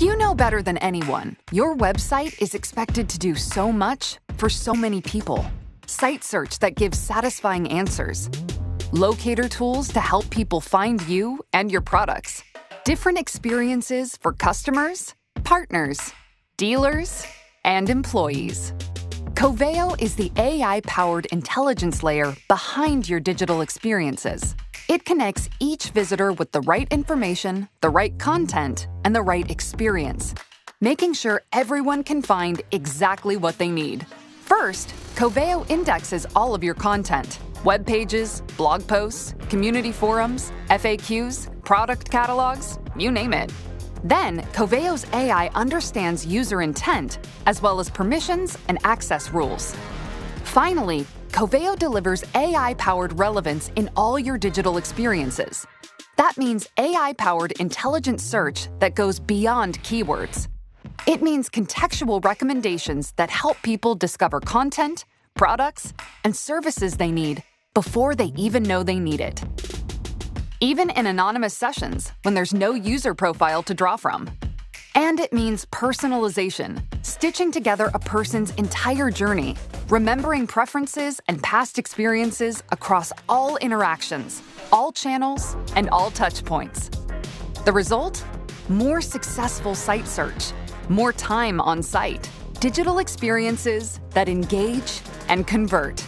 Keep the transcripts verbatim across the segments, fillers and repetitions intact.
You know better than anyone. Your website is expected to do so much for so many people. Site search that gives satisfying answers. Locator tools to help people find you and your products. Different experiences for customers, partners, dealers, and employees. Coveo is the A I-powered intelligence layer behind your digital experiences. It connects each visitor with the right information, the right content, and the right experience, making sure everyone can find exactly what they need. First, Coveo indexes all of your content. Web pages, blog posts, community forums, F A Qs, product catalogs, you name it. Then, Coveo's A I understands user intent, as well as permissions and access rules. Finally, Coveo delivers A I-powered relevance in all your digital experiences. That means A I-powered intelligent search that goes beyond keywords. It means contextual recommendations that help people discover content, products, and services they need before they even know they need it. Even in anonymous sessions, when there's no user profile to draw from. And it means personalization, stitching together a person's entire journey, remembering preferences and past experiences across all interactions, all channels, and all touch points. The result? More successful site search, more time on site, digital experiences that engage and convert.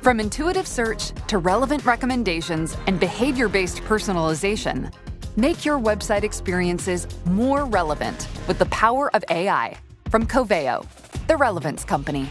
From intuitive search to relevant recommendations and behavior-based personalization, make your website experiences more relevant with the power of A I from Coveo, the Relevance Company.